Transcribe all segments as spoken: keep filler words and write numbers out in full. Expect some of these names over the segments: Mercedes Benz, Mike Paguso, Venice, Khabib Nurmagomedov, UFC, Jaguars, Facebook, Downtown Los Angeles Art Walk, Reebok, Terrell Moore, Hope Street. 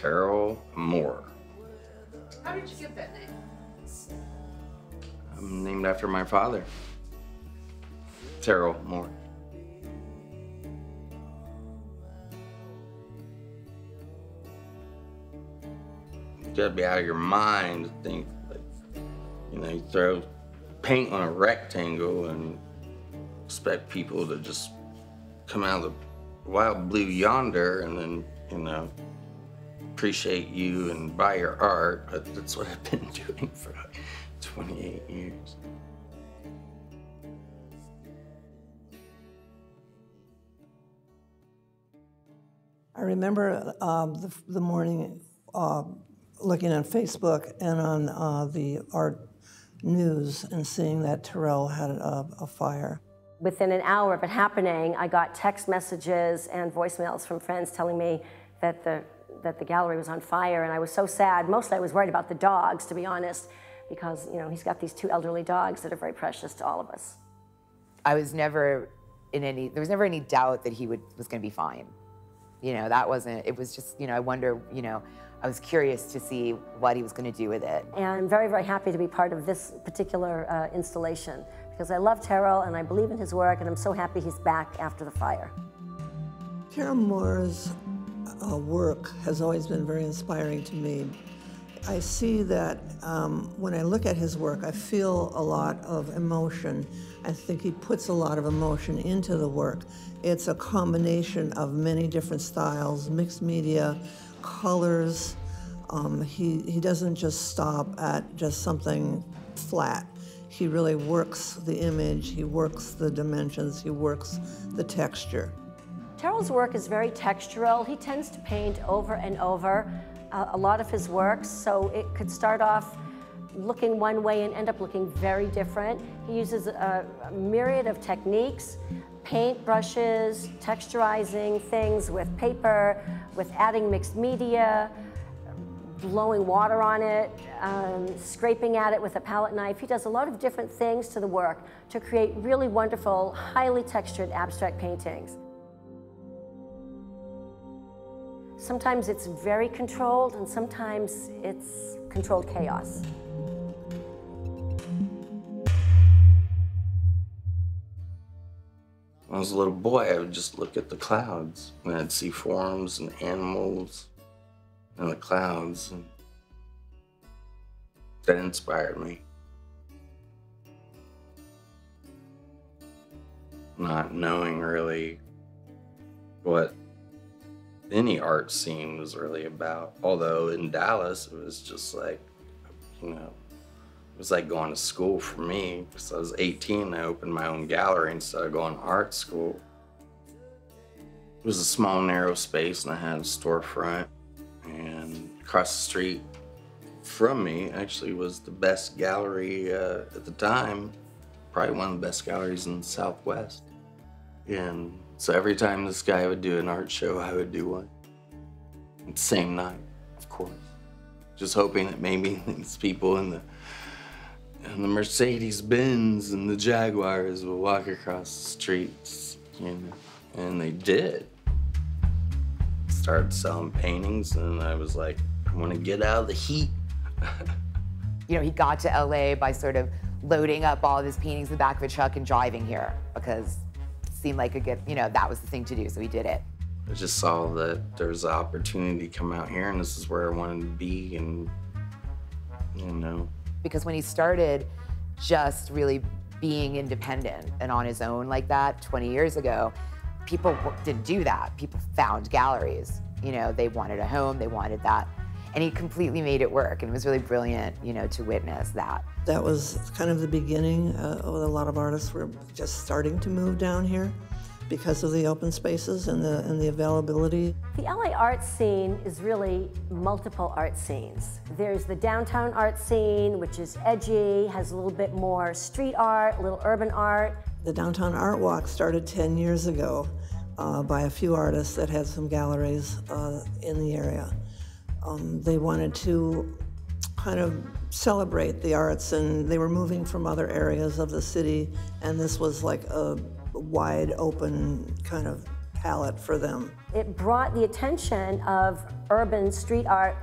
Terrell Moore. How did you get that name? I'm named after my father, Terrell Moore. You gotta be out of your mind to think, like, you know, you throw paint on a rectangle and expect people to just come out of the wild blue yonder and then, you know, appreciate you and buy your art, but that's what I've been doing for like twenty-eight years. I remember uh, the, the morning uh, looking on Facebook and on uh, the art news and seeing that Terrell had a, a fire. Within an hour of it happening, I got text messages and voicemails from friends telling me that the that the gallery was on fire, and I was so sad. Mostly I was worried about the dogs, to be honest, because, you know, he's got these two elderly dogs that are very precious to all of us. I was never in any, there was never any doubt that he would, was gonna be fine. You know, that wasn't, it was just, you know, I wonder, you know, I was curious to see what he was gonna do with it. And I'm very, very happy to be part of this particular uh, installation, because I love Terrell and I believe in his work, and I'm so happy he's back after the fire. Terrell Moore's Uh, work has always been very inspiring to me. I see that um, when I look at his work, I feel a lot of emotion. I think he puts a lot of emotion into the work. It's a combination of many different styles, mixed media, colors. Um, he, he doesn't just stop at just something flat. He really works the image, he works the dimensions, he works the texture. Terrell's work is very textural. He tends to paint over and over uh, a lot of his works, so it could start off looking one way and end up looking very different. He uses a, a myriad of techniques, paint brushes, texturizing things with paper, with adding mixed media, blowing water on it, um, scraping at it with a palette knife. He does a lot of different things to the work to create really wonderful, highly textured abstract paintings. Sometimes it's very controlled, and sometimes it's controlled chaos. When I was a little boy, I would just look at the clouds, and I'd see forms and animals in the clouds, and that inspired me. Not knowing really what any art scene was really about, although in Dallas it was just like, you know, it was like going to school for me, because I was eighteen, I opened my own gallery instead of going to art school. It was a small, narrow space, and I had a storefront, and across the street from me actually was the best gallery uh, at the time, probably one of the best galleries in the Southwest. And so every time this guy would do an art show, I would do one. The same night, of course. Just hoping that maybe these people in the, in the Mercedes Benz and the Jaguars would walk across the streets, you know, and they did. Started selling paintings, and I was like, I want to get out of the heat. You know, he got to L A by sort of loading up all of his paintings in the back of a truck and driving here, because seemed like a good, you know, that was the thing to do, so he did it. I just saw that there was an opportunity to come out here, and this is where I wanted to be, and, you know. Because when he started just really being independent and on his own like that twenty years ago, people didn't do that. People found galleries. You know, they wanted a home, they wanted that. And he completely made it work, and it was really brilliant, you know, to witness that. That was kind of the beginning. Uh, a lot of artists were just starting to move down here because of the open spaces and the, and the availability. The L A art scene is really multiple art scenes. There's the downtown art scene, which is edgy, has a little bit more street art, a little urban art. The Downtown Art Walk started ten years ago uh, by a few artists that had some galleries uh, in the area. Um, they wanted to kind of celebrate the arts, and they were moving from other areas of the city, and this was like a wide open kind of palette for them. It brought the attention of urban street art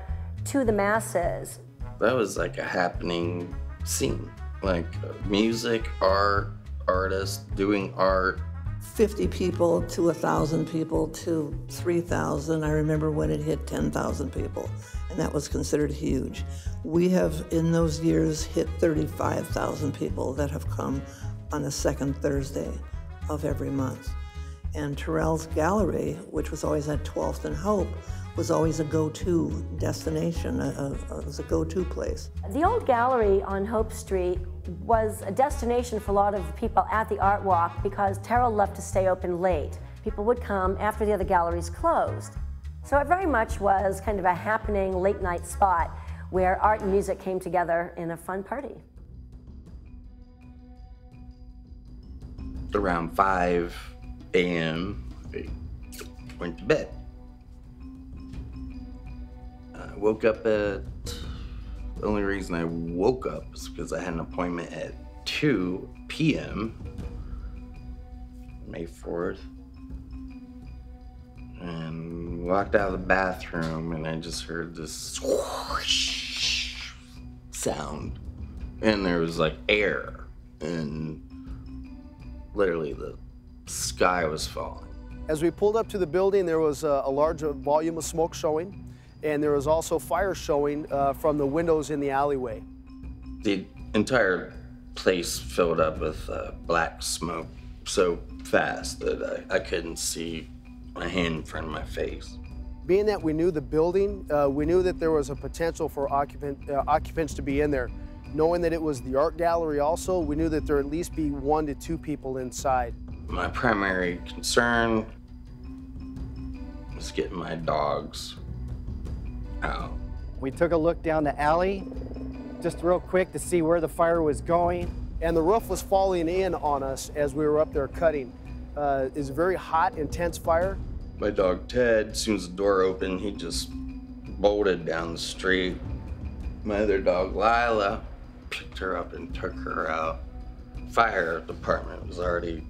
to the masses. That was like a happening scene, like music, art, artists doing art. fifty people to one thousand people to three thousand. I remember when it hit ten thousand people, and that was considered huge. We have, in those years, hit thirty-five thousand people that have come on the second Thursday of every month. And Terrell's gallery, which was always at twelfth and Hope, was always a go-to destination, a, a, it was a go-to place. The old gallery on Hope Street was a destination for a lot of the people at the Art Walk because Terrell loved to stay open late. People would come after the other galleries closed. So it very much was kind of a happening late night spot where art and music came together in a fun party. Around five A M I went to bed. I woke up at, the only reason I woke up is because I had an appointment at two P M May fourth, and walked out of the bathroom and I just heard this swoosh sound, and there was like air, and literally the sky was falling. As we pulled up to the building, there was a, a large volume of smoke showing, and there was also fire showing uh, from the windows in the alleyway. The entire place filled up with uh, black smoke so fast that I, I couldn't see my hand in front of my face. Being that we knew the building, uh, we knew that there was a potential for occupant, uh, occupants to be in there. Knowing that it was the art gallery also, we knew that there would at least be one to two people inside. My primary concern was getting my dogs out. We took a look down the alley, just real quick, to see where the fire was going. And the roof was falling in on us as we were up there cutting. Uh, it was a very hot, intense fire. My dog Ted, as soon as the door opened, he just bolted down the street. My other dog, Lila, picked her up and took her out. Fire department was already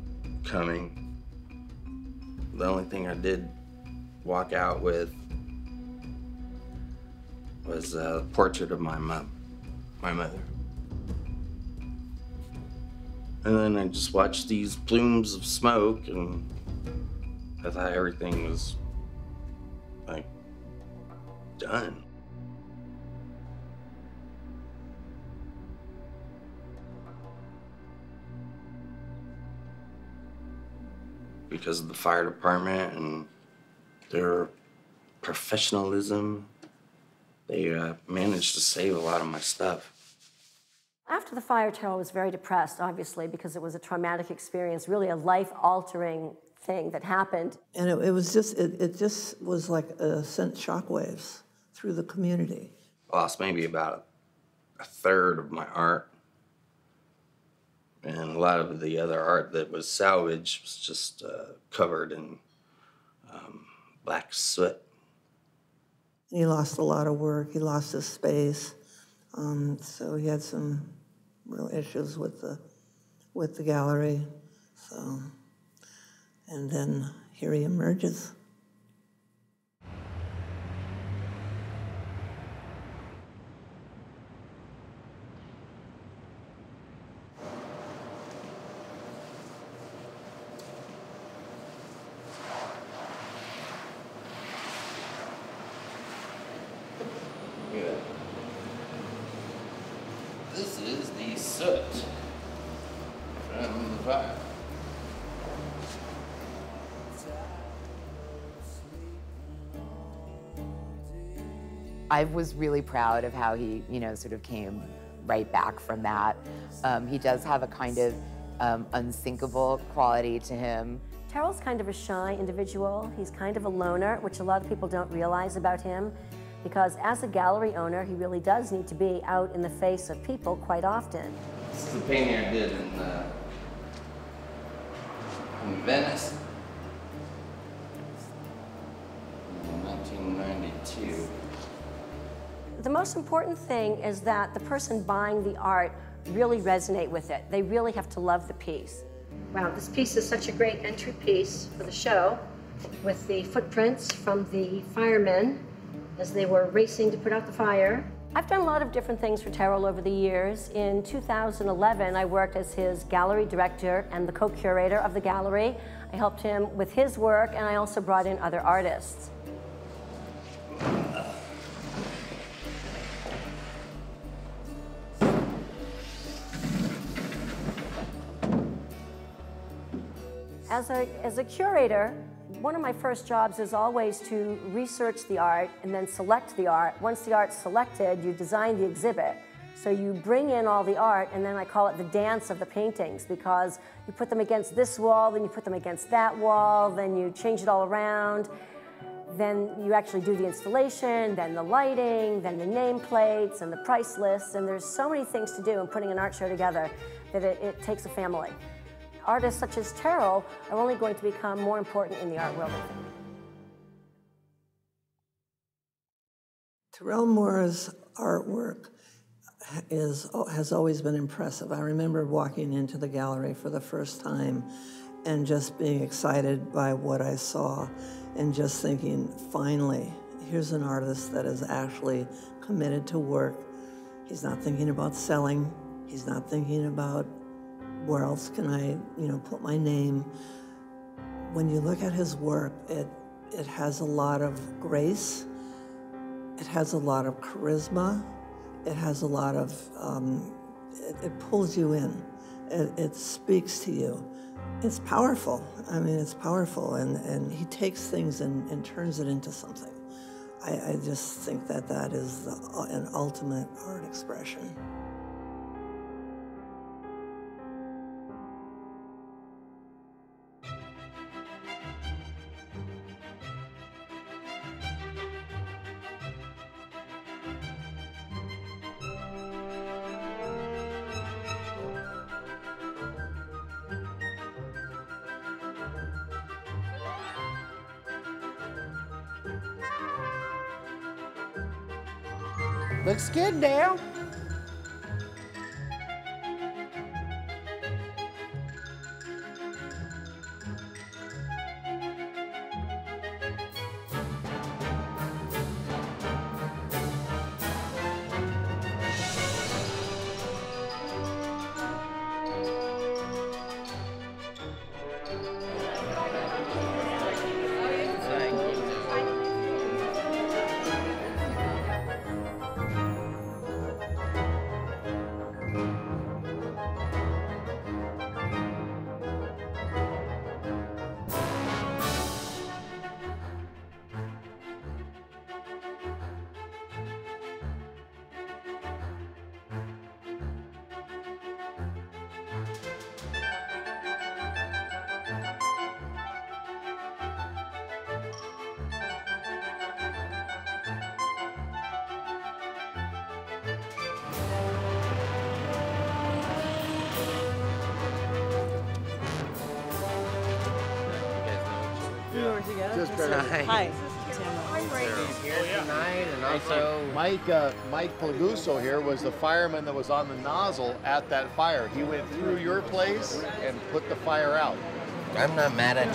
coming. The only thing I did walk out with was a portrait of my mom, my mother. And then I just watched these plumes of smoke, and I thought everything was, like, done. Because of the fire department and their professionalism, they uh, managed to save a lot of my stuff. After the fire, Terrell was very depressed, obviously, because it was a traumatic experience, really a life-altering thing that happened. And it, it was just, it, it just was like a sent shockwaves through the community. I lost maybe about a third of my art. And a lot of the other art that was salvaged was just uh, covered in um, black soot. He lost a lot of work. He lost his space, um, so he had some real issues with the with the gallery. So, and then here he emerges. This is the soot from the fire. I was really proud of how he, you know, sort of came right back from that. Um, he does have a kind of um, unsinkable quality to him. Terrell's kind of a shy individual. He's kind of a loner, which a lot of people don't realize about him. Because as a gallery owner, he really does need to be out in the face of people quite often. This is a painting I did in, uh, in Venice in nineteen ninety-two. The most important thing is that the person buying the art really resonate with it. They really have to love the piece. Wow, this piece is such a great entry piece for the show. with the footprints from the firemen as they were racing to put out the fire. I've done a lot of different things for Terrell over the years. In two thousand eleven, I worked as his gallery director and the co-curator of the gallery. I helped him with his work, and I also brought in other artists. As a, as a curator, one of my first jobs is always to research the art and then select the art. Once the art's selected, you design the exhibit. So you bring in all the art, and then I call it the dance of the paintings, because you put them against this wall, then you put them against that wall, then you change it all around, then you actually do the installation, then the lighting, then the nameplates and the price lists, and there's so many things to do in putting an art show together that it, it takes a family. Artists such as Terrell are only going to become more important in the art world. Terrell Moore's artwork is, has always been impressive. I remember walking into the gallery for the first time and just being excited by what I saw and just thinking, finally, here's an artist that is actually committed to work. He's not thinking about selling. He's not thinking about where else can I, you know, put my name. When you look at his work, it, it has a lot of grace, it has a lot of charisma, it has a lot of, um, it, it pulls you in, it, it speaks to you. It's powerful, I mean, it's powerful, and, and he takes things and, and turns it into something. I, I just think that that is the, an ultimate art expression. Looks good now. Hi. I'm tonight, and also Mike uh, Mike Paguso here was the fireman that was on the nozzle at that fire. He went through your place and put the fire out. I'm not mad at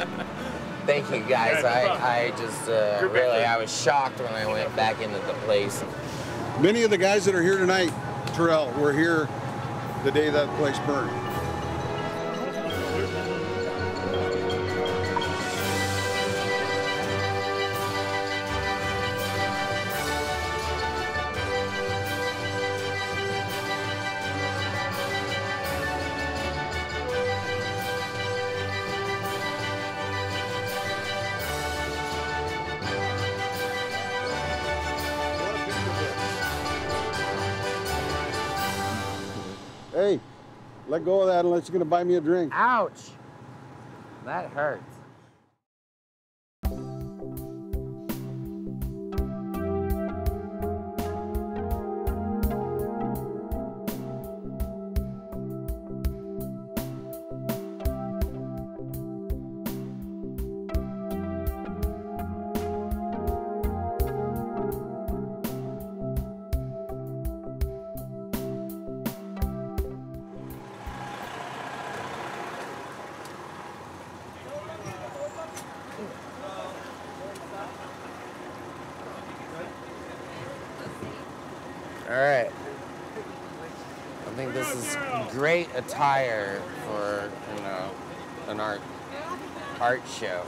you. Thank you guys. I, I just uh, really I was shocked when I went back into the place. Many of the guys that are here tonight, Terrell, were here the day that place burned. Hey, let go of that unless you're going to buy me a drink. Ouch! That hurts. right. I think this is great attire for, you know, an art art show.